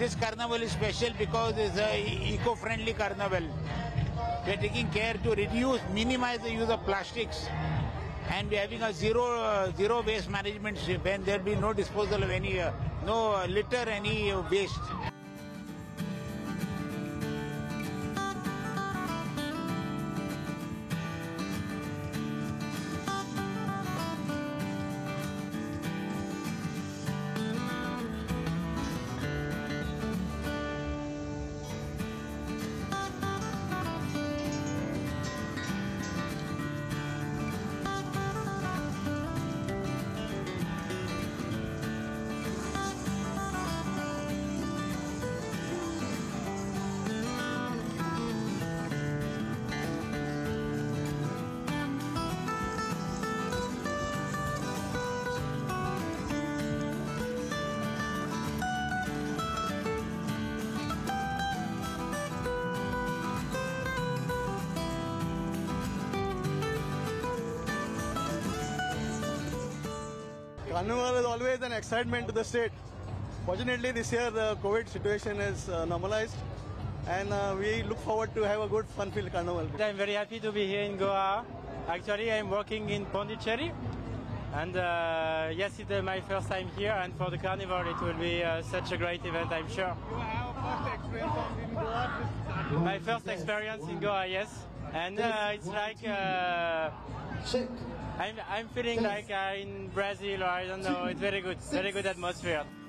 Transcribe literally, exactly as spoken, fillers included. This carnival is special because it's an eco-friendly carnival. We are taking care to reduce, minimize the use of plastics, and we are having a zero uh, zero waste management ship, and there will be no disposal of any, uh, no uh, litter, any uh, waste. Carnival is always an excitement to the state. Fortunately, this year the COVID situation is uh, normalized, and uh, we look forward to have a good fun-filled carnival. I'm very happy to be here in Goa. Actually, I'm working in Pondicherry, and uh, yes, it's uh, my first time here. And for the carnival, it will be uh, such a great event, I'm sure. You have first experience in Goa. My first experience in Goa, yes, and uh, it's like. Uh, I'm, I'm feeling like I'm in Brazil, or I don't know, it's very good, very good atmosphere.